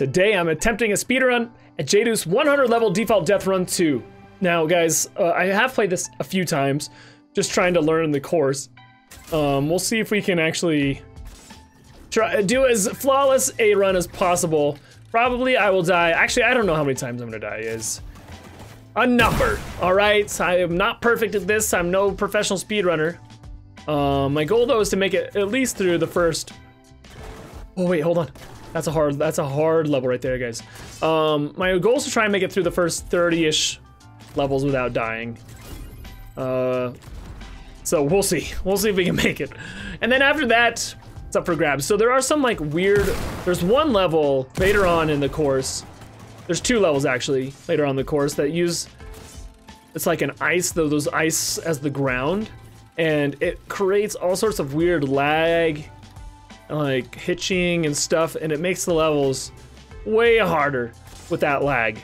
Today I'm attempting a speedrun at Jduth's 100 level default Deathrun 2. Now guys, I have played this a few times, just trying to learn the course. We'll see if we can actually try do as flawless a run as possible. Probably I will die. Actually, I don't know how many times I'm gonna die is a number. All right, I am not perfect at this. I'm no professional speedrunner. My goal though is to make it at least through the first. Oh wait, hold on. That's a hard level right there, guys. My goal is to try and make it through the first 30-ish levels without dying. So we'll see. We'll see if we can make it. And then after that, it's up for grabs. So there are some like weird, there's one level later on in the course. There's two levels actually later on in the course that use, it's like an ice, though those ice as the ground. And it creates all sorts of weird lag, like hitching and stuff, and it makes the levels way harder with that lag.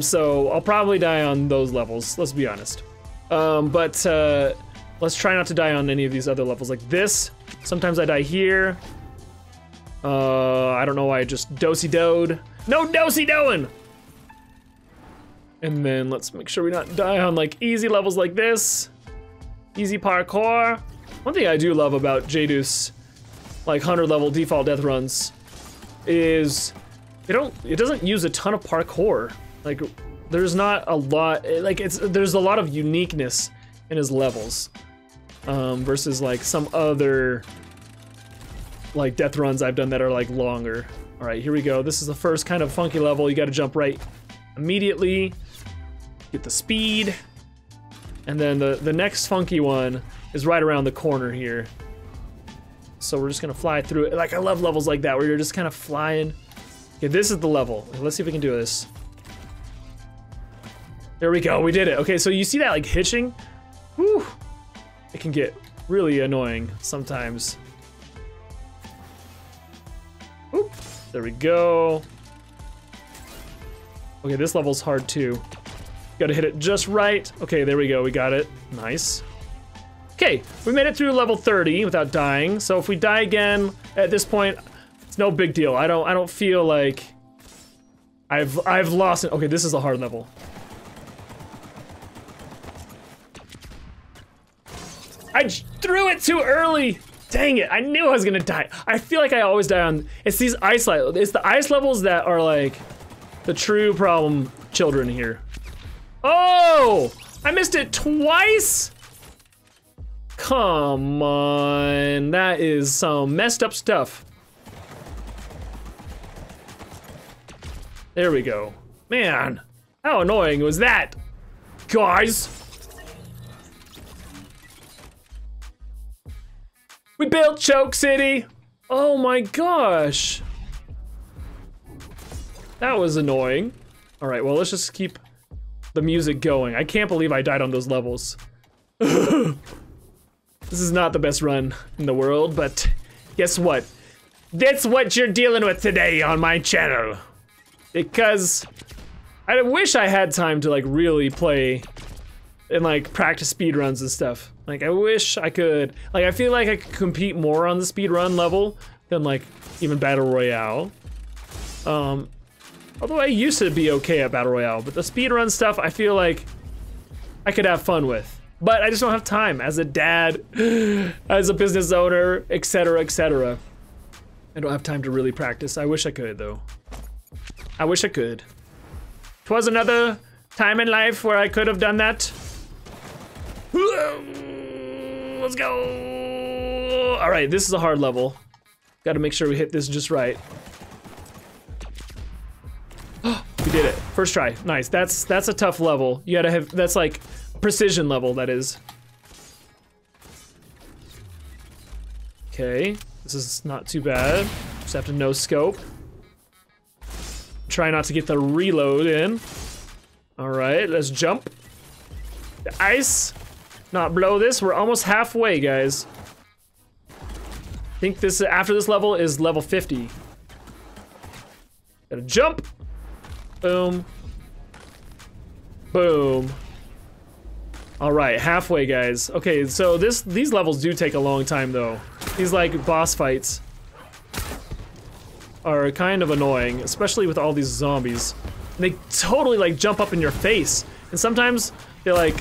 So I'll probably die on those levels, let's be honest. Let's try not to die on any of these other levels like this. Sometimes I die here. I don't know why I just do-si-doed. No do-si-doing! And then let's make sure we not die on like easy levels like this. Easy parkour. One thing I do love about Jduth's like 100 level default death runs is it doesn't use a ton of parkour. Like there's not a lot, like there's a lot of uniqueness in his levels versus like some other like death runs I've done that are like longer. All right, here we go. This is the first kind of funky level. You got to jump right immediately, get the speed, and then the next funky one is right around the corner here. So we're just gonna fly through it. Like I love levels like that where you're just kind of flying. Okay, this is the level. Let's see if we can do this. There we go, we did it. Okay, so you see that like hitching? Whew. It can get really annoying sometimes. Oop, there we go. Okay, this level's hard too. Gotta hit it just right. Okay, there we go, we got it. Nice. Okay, we made it through level 30 without dying. So if we die again at this point, it's no big deal. I don't feel like I've lost it. Okay, this is a hard level. I threw it too early. Dang it, I knew I was gonna die. I feel like I always die on, it's these ice levels. It's the ice levels that are like the true problem children here. Oh, I missed it twice. Come on, that is some messed up stuff. There we go. Man, how annoying was that? Guys. We built Choke City. Oh my gosh. That was annoying. All right, well, let's just keep the music going. I can't believe I died on those levels. This is not the best run in the world, but guess what? That's what you're dealing with today on my channel. Because I wish I had time to like really play and like practice speedruns and stuff. Like I wish I could, like I feel like I could compete more on the speedrun level than like even Battle Royale. Although I used to be okay at Battle Royale, but the speedrun stuff I feel like I could have fun with. But I just don't have time as a dad, as a business owner, etc., etc. I don't have time to really practice. I wish I could though. I wish I could. 'Twas another time in life where I could have done that. Let's go. All right, this is a hard level. Got to make sure we hit this just right. We did it. First try. Nice. That's a tough level. You got to have, that's like precision level, that is. Okay, this is not too bad. Just have to no scope. Try not to get the reload in. All right, let's jump. The ice, not blow this. We're almost halfway, guys. I think this, after this level is level 50. Gotta jump. Boom. Boom. All right, halfway, guys. Okay, so these levels do take a long time, though. These like boss fights. are kind of annoying, especially with all these zombies. And they totally like jump up in your face, and sometimes they like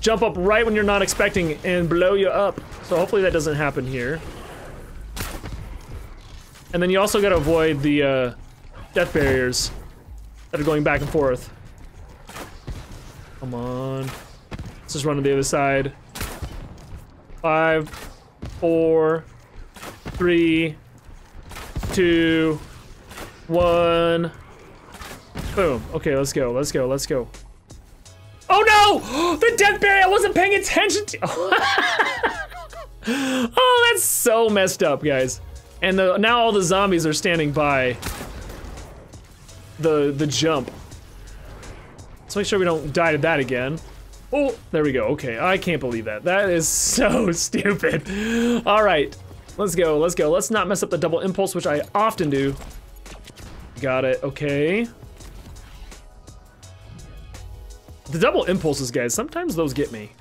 jump up right when you're not expecting and blow you up. So hopefully that doesn't happen here. And then you also gotta avoid the death barriers that are going back and forth. Come on. Let's just run to the other side. 5, 4, 3, 2, 1. Boom. Okay, let's go, let's go, let's go. Oh no! The death barrier! I wasn't paying attention to. Oh, that's so messed up, guys. And now all the zombies are standing by the jump. Let's make sure we don't die to that again. Oh, there we go. Okay, I can't believe that. That is so stupid. All right, let's go, let's go. Let's not mess up the double impulse, which I often do. Got it, okay. The double impulses, guys, sometimes those get me.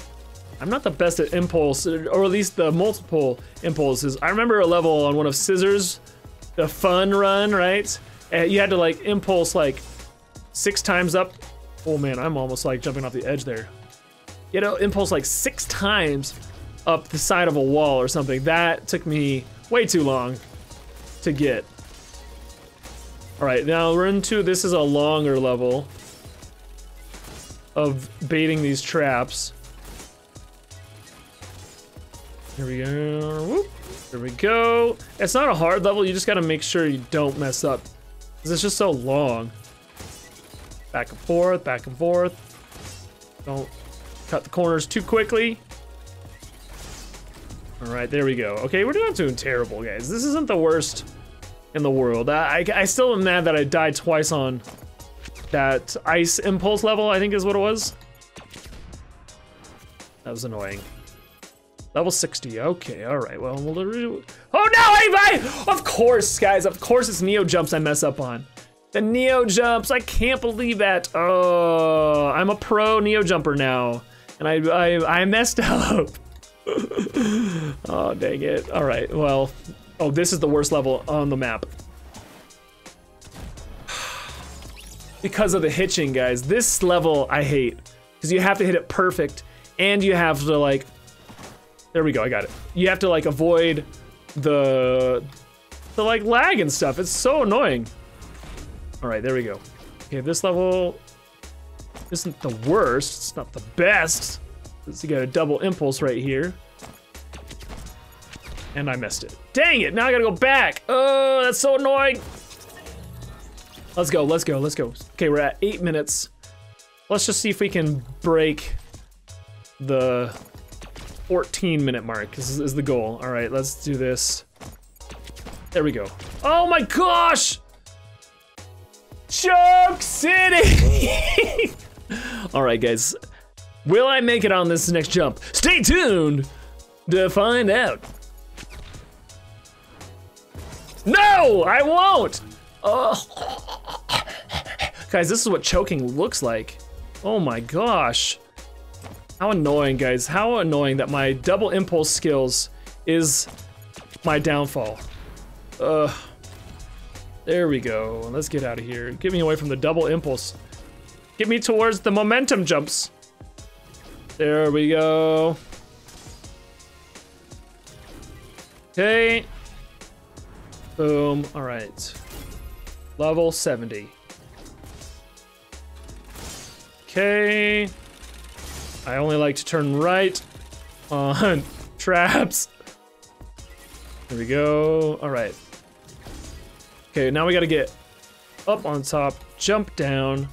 I'm not the best at impulse, or at least the multiple impulses. I remember a level on one of Scissors, the fun run, right? And you had to like impulse like 6 times up. Oh man, I'm almost like jumping off the edge there. You know, impulse like 6 times up the side of a wall or something. That took me way too long to get. All right, now we're into, this is a longer level of baiting these traps. Here we go, whoop, there we go. It's not a hard level, you just gotta make sure you don't mess up, because it's just so long. Back and forth, back and forth. Don't cut the corners too quickly. All right, there we go. Okay, we're not doing terrible, guys. This isn't the worst in the world. I still am mad that I died twice on that ice impulse level, I think is what it was. That was annoying. Level 60, okay, all right, well, we'll... Oh no, of course, guys, of course it's Neo jumps I mess up on. The Neo jumps, I can't believe that. Oh, I'm a pro Neo jumper now, and I messed up. Oh, dang it, all right, well, oh, this is the worst level on the map. Because of the hitching, guys, this level I hate, because you have to hit it perfect, and you have to like, there we go, I got it. You have to like avoid the like lag and stuff. It's so annoying. All right, there we go. Okay, this level isn't the worst. It's not the best. You got a double impulse right here. And I missed it. Dang it, now I gotta go back. Oh, that's so annoying. Let's go, let's go, let's go. Okay, we're at 8 minutes. Let's just see if we can break the 14-minute mark is the goal. All right, let's do this. There we go. Oh my gosh! Joke City! All right, guys. Will I make it on this next jump? Stay tuned to find out. No, I won't! Oh. Guys, this is what choking looks like. Oh my gosh. How annoying, guys, how annoying that my double impulse skills is my downfall. There we go, let's get out of here. Get me away from the double impulse. Get me towards the momentum jumps. There we go. Okay. Boom, all right. Level 70. Okay. I only like to turn right on traps. There we go, all right. Okay, now we gotta get up on top, jump down.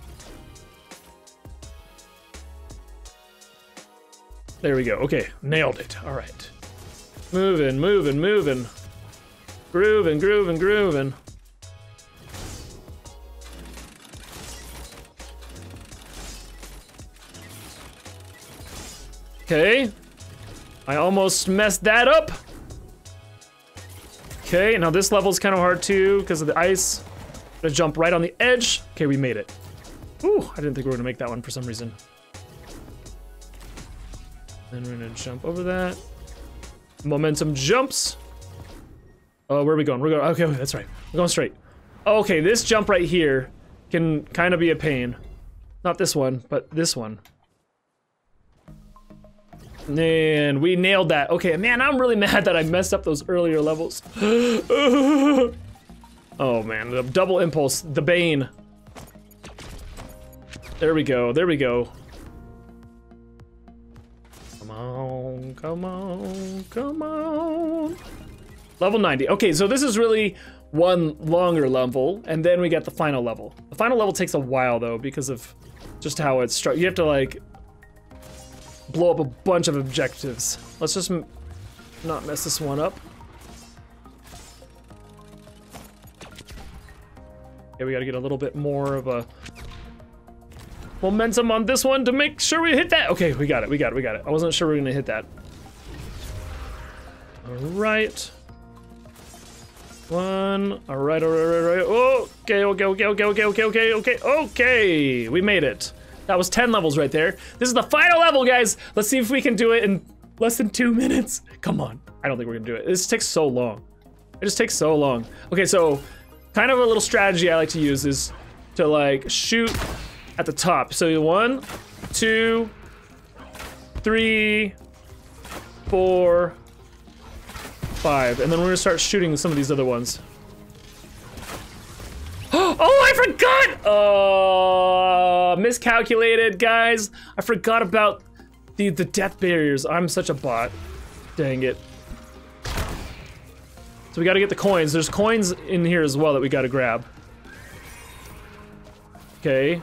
There we go, okay, nailed it, all right. Moving, moving, moving. Grooving, grooving, grooving. Okay, I almost messed that up. Okay, now this level's kind of hard too because of the ice. I'm gonna jump right on the edge. Okay, we made it. Ooh, I didn't think we were gonna make that one for some reason. Then we're gonna jump over that. Momentum jumps. Oh, where are we going? We're going, okay, that's right. We're going straight. Okay, this jump right here can kind of be a pain. Not this one, but this one. And we nailed that. Okay, man, I'm really mad that I messed up those earlier levels. Oh man, the double impulse, the bane. There we go, there we go. Come on, come on, come on. Level 90. Okay, so this is really one longer level, and then we got the final level. The final level takes a while though, because of just how it's struck. You have to like blow up a bunch of objectives. Let's just not mess this one up. Okay, we gotta get a little bit more of a momentum on this one to make sure we hit that. Okay, we got it, we got it, we got it. I wasn't sure we were gonna hit that. All right. One, all right, all right, all right, all right. Okay, okay, okay, okay, okay, okay, okay, okay, okay. We made it. That was 10 levels right there. This is the final level, guys. Let's see if we can do it in less than 2 minutes. Come on. I don't think we're gonna do it. This takes so long. It just takes so long. Okay, so kind of a little strategy I like to use is to like shoot at the top. So 1, 2, 3, 4, 5. And then we're gonna start shooting some of these other ones. Oh, I forgot! Miscalculated, guys. I forgot about the death barriers. I'm such a bot. Dang it. So we gotta get the coins. There's coins in here as well that we gotta grab. Okay.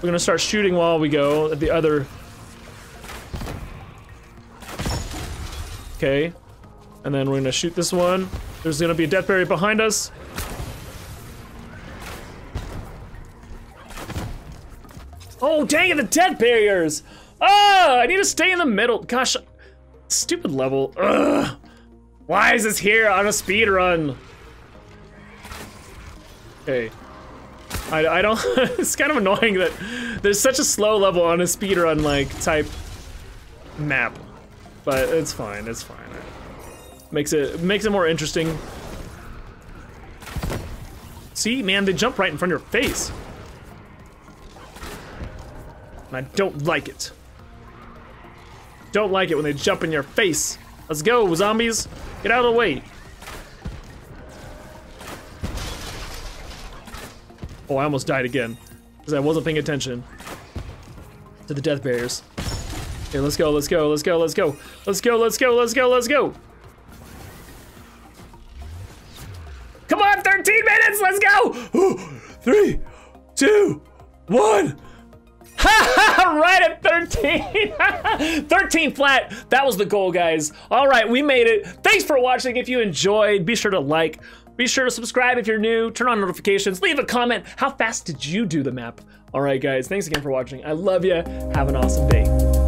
We're gonna start shooting while we go at the other. Okay. And then we're gonna shoot this one. There's gonna be a death barrier behind us. Oh, dang it, the death barriers! Oh, I need to stay in the middle. Gosh, stupid level. Ugh. Why is this here on a speed run? Okay. I don't, it's kind of annoying that there's such a slow level on a speed run like type map, but it's fine, it's fine. Makes it more interesting. See, man, they jump right in front of your face. And I don't like it. Don't like it when they jump in your face. Let's go, zombies. Get out of the way. Oh, I almost died again. Because I wasn't paying attention to the death barriers. Okay, let's go, let's go, let's go, let's go. Let's go, let's go, let's go, let's go. Come on, 13 minutes, let's go! Ooh, 3, 2, 1. Right at 13. 13 flat. That was the goal, guys. All right, we made it. Thanks for watching. If you enjoyed, be sure to like. Be sure to subscribe if you're new. Turn on notifications. Leave a comment. How fast did you do the map? All right, guys. Thanks again for watching. I love you. Have an awesome day.